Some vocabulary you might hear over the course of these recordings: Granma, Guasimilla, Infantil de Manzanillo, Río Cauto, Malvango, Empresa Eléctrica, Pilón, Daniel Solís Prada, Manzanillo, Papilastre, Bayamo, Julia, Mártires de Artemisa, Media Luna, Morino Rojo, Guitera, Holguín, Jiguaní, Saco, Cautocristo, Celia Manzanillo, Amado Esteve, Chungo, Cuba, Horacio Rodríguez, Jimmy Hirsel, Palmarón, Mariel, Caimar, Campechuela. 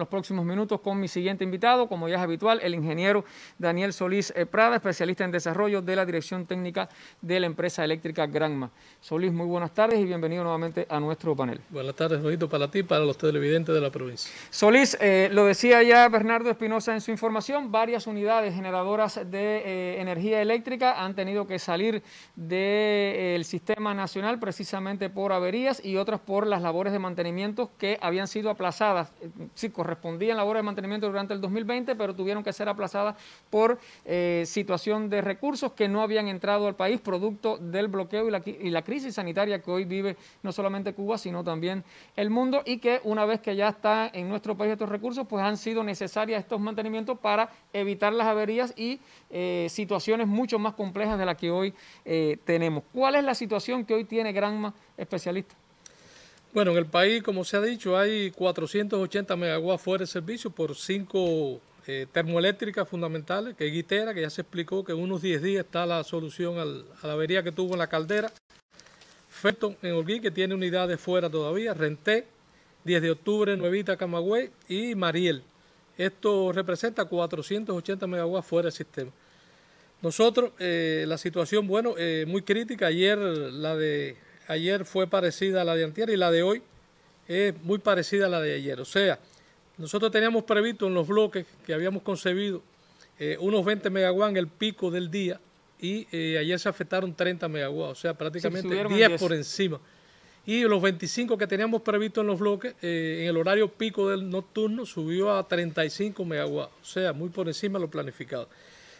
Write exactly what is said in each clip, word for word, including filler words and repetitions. los próximos minutos con mi siguiente invitado, como ya es habitual, el ingeniero Daniel Solís Prada, especialista en desarrollo de la dirección técnica de la empresa eléctrica Granma. Solís, muy buenas tardes y bienvenido nuevamente a nuestro panel. Buenas tardes, Benito, para ti y para los televidentes de la provincia. Solís, eh, lo decía ya Bernardo Espinosa en su información, varias unidades generadoras de eh, energía eléctrica han tenido que salir del de, eh, sistema nacional precisamente por averías y otras por las labores de mantenimiento que habían sido aplazadas. Sí, correspondían labores de mantenimiento durante el dos mil veinte, pero tuvieron que ser aplazadas por eh, situación de recursos que no habían entrado al país, producto del bloqueo y la, y la crisis sanitaria que hoy vive no solamente Cuba, sino también el mundo, y que una vez que ya está en nuestro país estos recursos, pues han sido necesarios estos mantenimientos para evitar las averías y eh, situaciones mucho más complejas de las que hoy eh, tenemos. ¿Cuál es la situación que hoy tiene Granma, especialista? Bueno, en el país, como se ha dicho, hay cuatrocientos ochenta megawatts fuera de servicio por cinco eh, termoeléctricas fundamentales, que es Guitera, que ya se explicó que en unos diez días está la solución al, a la avería que tuvo en la caldera. Felton en Holguín, que tiene unidades fuera todavía. Renté, diez de octubre, Nuevita, Camagüey y Mariel. Esto representa cuatrocientos ochenta megawatts fuera del sistema. Nosotros, eh, la situación, bueno, eh, muy crítica. Ayer la de... Ayer fue parecida a la de antier y la de hoy es muy parecida a la de ayer. O sea, nosotros teníamos previsto en los bloques que habíamos concebido eh, unos veinte megawatts en el pico del día y eh, ayer se afectaron treinta megawatts, o sea, prácticamente sí, diez por encima. Y los veinticinco que teníamos previsto en los bloques, eh, en el horario pico del nocturno subió a treinta y cinco megawatts, o sea, muy por encima de lo planificado.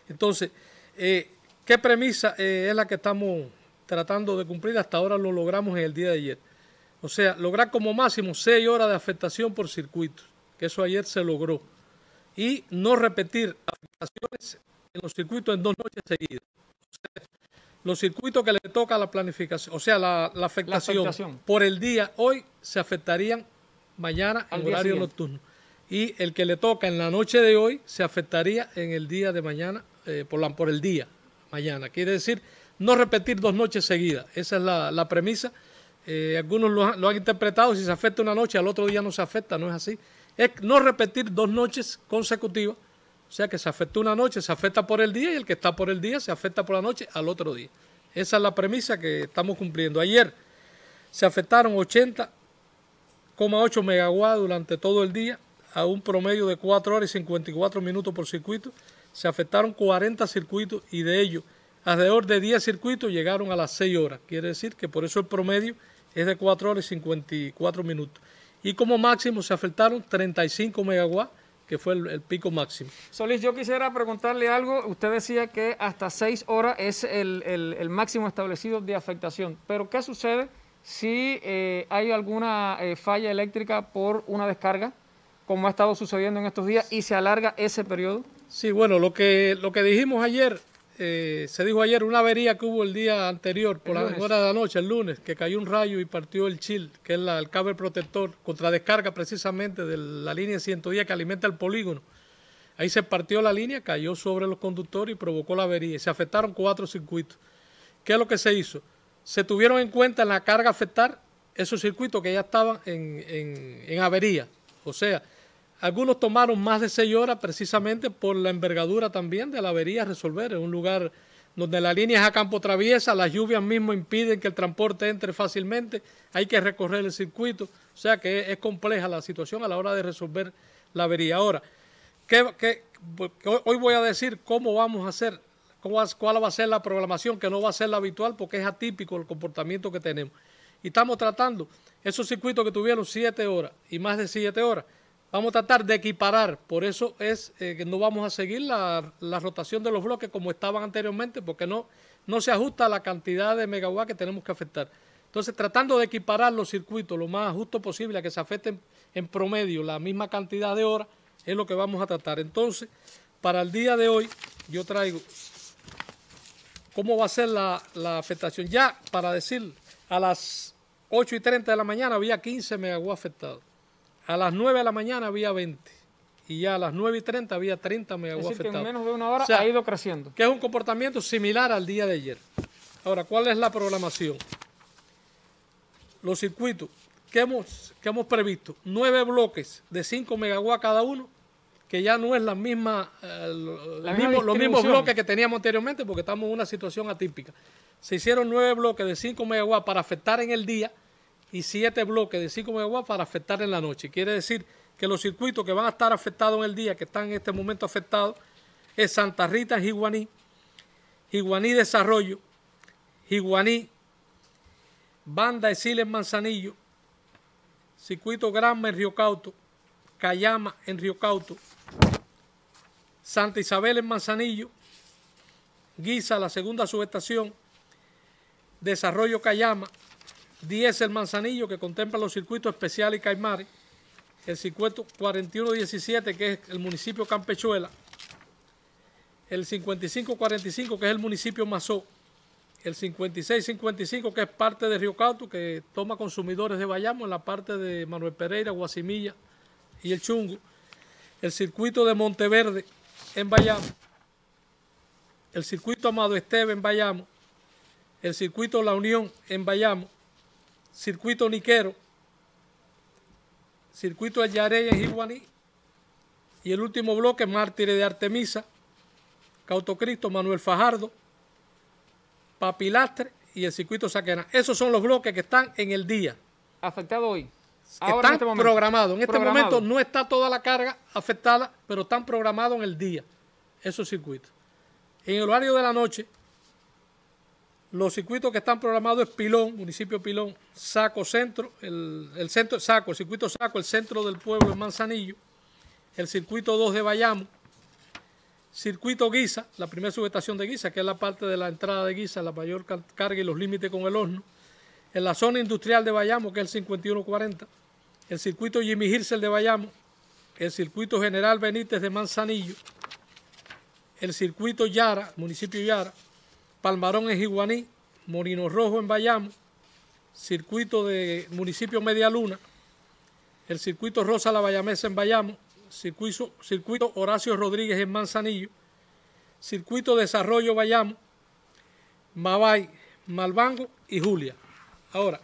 Entonces, eh, ¿qué premisa eh, es la que estamos tratando de cumplir? Hasta ahora lo logramos en el día de ayer. O sea, lograr como máximo seis horas de afectación por circuito, que eso ayer se logró. Y no repetir afectaciones en los circuitos en dos noches seguidas. O sea, los circuitos que le toca la planificación, o sea, la, la, afectación, la afectación por el día hoy se afectarían mañana en horario nocturno. Y el que le toca en la noche de hoy se afectaría en el día de mañana, eh, por, la, por el día mañana. Quiere decir, no repetir dos noches seguidas. Esa es la, la premisa. Eh, algunos lo, lo han interpretado, si se afecta una noche, al otro día no se afecta, no es así. Es no repetir dos noches consecutivas, o sea que se afecta una noche, se afecta por el día, y el que está por el día se afecta por la noche al otro día. Esa es la premisa que estamos cumpliendo. Ayer se afectaron ochenta coma ocho megawatts durante todo el día, a un promedio de cuatro horas y cincuenta y cuatro minutos por circuito. Se afectaron cuarenta circuitos y de ellos alrededor de diez circuitos llegaron a las seis horas. Quiere decir que por eso el promedio es de cuatro horas y cincuenta y cuatro minutos. Y como máximo se afectaron treinta y cinco megawatts, que fue el, el pico máximo. Solís, yo quisiera preguntarle algo. Usted decía que hasta seis horas es el, el, el máximo establecido de afectación. Pero ¿qué sucede si eh, hay alguna eh, falla eléctrica por una descarga, como ha estado sucediendo en estos días, y se alarga ese periodo? Sí, bueno, lo que, lo que dijimos ayer... Eh, se dijo ayer una avería que hubo el día anterior por las horas de la noche, el lunes, que cayó un rayo y partió el shield, que es la, el cable protector contra descarga precisamente de la línea ciento diez que alimenta el polígono. Ahí se partió la línea, cayó sobre los conductores y provocó la avería. Se afectaron cuatro circuitos. ¿Qué es lo que se hizo? Se tuvieron en cuenta en la carga afectar esos circuitos que ya estaban en, en, en avería. O sea, algunos tomaron más de seis horas precisamente por la envergadura también de la avería a resolver. Es un lugar donde la línea es a campo traviesa, las lluvias mismo impiden que el transporte entre fácilmente, hay que recorrer el circuito. O sea que es, es compleja la situación a la hora de resolver la avería. Ahora, ¿qué, qué, hoy voy a decir cómo vamos a hacer, cómo, cuál va a ser la programación, que no va a ser la habitual porque es atípico el comportamiento que tenemos. Y estamos tratando esos circuitos que tuvieron siete horas y más de siete horas. Vamos a tratar de equiparar, por eso es eh, que no vamos a seguir la, la rotación de los bloques como estaban anteriormente, porque no, no se ajusta a la cantidad de megawatts que tenemos que afectar. Entonces, tratando de equiparar los circuitos lo más justo posible, a que se afecten en promedio la misma cantidad de horas, es lo que vamos a tratar. Entonces, para el día de hoy, yo traigo cómo va a ser la, la afectación. Ya, para decir, a las ocho y treinta de la mañana había quince megawatts afectados. A las nueve de la mañana había veinte y ya a las nueve y treinta había treinta megawatts afectados. Es decir, que en menos de una hora, o sea, ha ido creciendo. Que es un comportamiento similar al día de ayer. Ahora, ¿cuál es la programación? Los circuitos ¿Qué hemos, qué hemos previsto? Nueve bloques de cinco megawatts cada uno, que ya no es la misma, eh, la mismo, misma los mismos bloques que teníamos anteriormente, porque estamos en una situación atípica. Se hicieron nueve bloques de cinco megawatts para afectar en el día y siete bloques de cinco megawatts para afectar en la noche. Quiere decir que los circuitos que van a estar afectados en el día, que están en este momento afectados, es Santa Rita, Jiguaní, Jiguaní Desarrollo, Jiguaní, Banda de Sile en Manzanillo, Circuito Granma en Río Cauto, Cayama en Río Cauto, Santa Isabel en Manzanillo, Guisa, la segunda subestación, Desarrollo Cayama, diez el Manzanillo, que contempla los circuitos Especial y Caimares, el circuito cuarenta y uno diecisiete, que es el municipio Campechuela, el cincuenta y cinco cuarenta y cinco, que es el municipio Masó, el cincuenta y seis cincuenta y cinco, que es parte de Río Cauto, que toma consumidores de Bayamo en la parte de Manuel Pereira, Guasimilla y el Chungo, el circuito de Monteverde en Bayamo, el circuito Amado Esteve en Bayamo, el circuito La Unión en Bayamo, circuito Niquero, circuito de Yarey en Jiguaní y el último bloque Mártires de Artemisa, Cautocristo, Manuel Fajardo, Papilastre y el circuito Saquena. Esos son los bloques que están en el día. Afectado hoy. Ahora, están en este programados. En este programado. momento no está toda la carga afectada, pero están programados en el día esos circuitos. En el horario de la noche, los circuitos que están programados es Pilón, municipio Pilón, Saco Centro, el, el centro Saco, el circuito Saco, el centro del pueblo en Manzanillo, el circuito dos de Bayamo, circuito Guisa, la primera subestación de Guisa, que es la parte de la entrada de Guisa, la mayor carga y los límites con el horno, en la zona industrial de Bayamo, que es el cincuenta y uno cuarenta, el circuito Jimmy Hirsel de Bayamo, el circuito General Benítez de Manzanillo, el circuito Yara, municipio Yara, Palmarón en Jiguaní, Morino Rojo en Bayamo, circuito de municipio Media Luna, el circuito Rosa La Bayamesa en Bayamo, circuito, circuito Horacio Rodríguez en Manzanillo, circuito Desarrollo Bayamo, Mabay, Malvango y Julia. Ahora,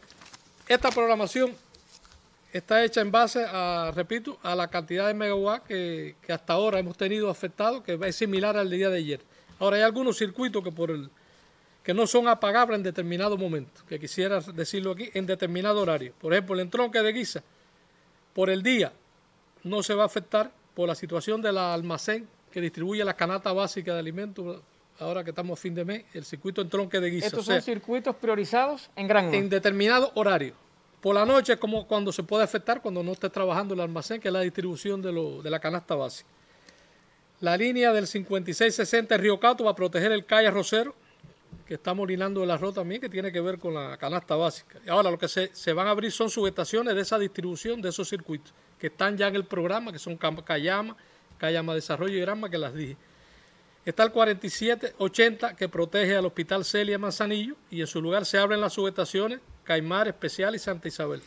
esta programación está hecha en base a, repito, a la cantidad de megawatts que, que hasta ahora hemos tenido afectados, que es similar al día de ayer. Ahora, hay algunos circuitos que por el... que no son apagables en determinado momento, que quisiera decirlo aquí, en determinado horario. Por ejemplo, el entronque de Guisa, por el día, no se va a afectar por la situación del almacén que distribuye las canastas básicas de alimentos, ahora que estamos a fin de mes, el circuito entronque de Guisa. Estos o sea, son circuitos priorizados en gran En determinado horario. Por la noche es como cuando se puede afectar, cuando no esté trabajando el almacén, que es la distribución de, lo, de la canasta básica. La línea del cincuenta y seis sesenta Río Cauto va a proteger el calle Rosero, que estamos orinando el arroz también, que tiene que ver con la canasta básica. Ahora, lo que se, se van a abrir son subestaciones de esa distribución, de esos circuitos, que están ya en el programa, que son Cayama, Cayama Desarrollo y Granma, que las dije. Está el cuarenta y siete ochenta, que protege al Hospital Celia Manzanillo, y en su lugar se abren las subestaciones Caimar, Especial y Santa Isabel.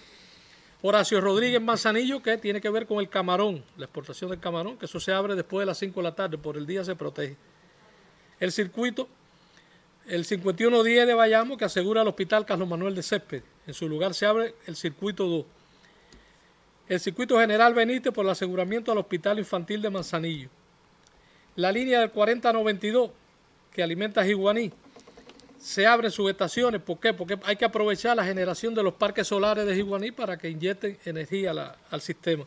Horacio Rodríguez Manzanillo, que tiene que ver con el camarón, la exportación del camarón, que eso se abre después de las cinco de la tarde, por el día se protege. El circuito el cincuenta y uno diez de Bayamo, que asegura al Hospital Carlos Manuel de Césped. En su lugar se abre el circuito dos. El circuito General Benítez por el aseguramiento al Hospital Infantil de Manzanillo. La línea del cuarenta noventa y dos, que alimenta Jiguaní, se abren subestaciones. ¿Por qué? Porque hay que aprovechar la generación de los parques solares de Jiguaní para que inyecten energía la, al sistema.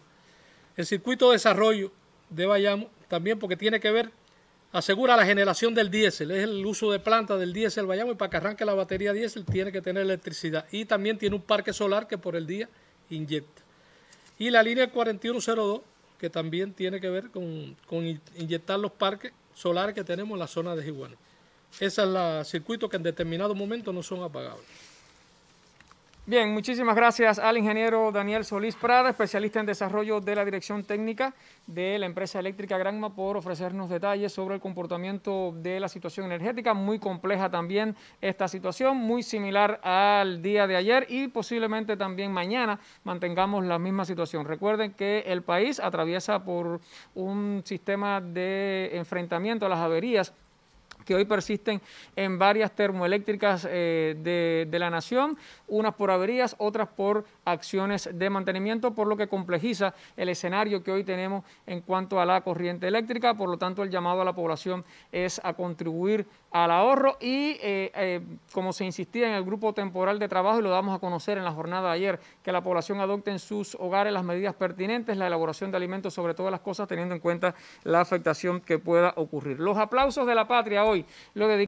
El circuito Desarrollo de Bayamo también, porque tiene que ver... asegura la generación del diésel, es el uso de planta del diésel Bayamo, y para que arranque la batería diésel tiene que tener electricidad. Y también tiene un parque solar que por el día inyecta. Y la línea cuarenta y uno cero dos, que también tiene que ver con, con inyectar los parques solares que tenemos en la zona de Jiguaní. Esos son los circuitos que en determinado momento no son apagables. Bien, muchísimas gracias al ingeniero Daniel Solís Prada, especialista en desarrollo de la dirección técnica de la empresa eléctrica Granma, por ofrecernos detalles sobre el comportamiento de la situación energética. Muy compleja también esta situación, muy similar al día de ayer, y posiblemente también mañana mantengamos la misma situación. Recuerden que el país atraviesa por un sistema de enfrentamiento a las averías que hoy persisten en varias termoeléctricas eh, de, de la nación, unas por averías, otras por acciones de mantenimiento, por lo que complejiza el escenario que hoy tenemos en cuanto a la corriente eléctrica. Por lo tanto, el llamado a la población es a contribuir al ahorro y, eh, eh, como se insistía en el grupo temporal de trabajo, y lo damos a conocer en la jornada de ayer, que la población adopte en sus hogares las medidas pertinentes, la elaboración de alimentos, sobre todas las cosas, teniendo en cuenta la afectación que pueda ocurrir. Los aplausos de la patria hoy lo dedicamos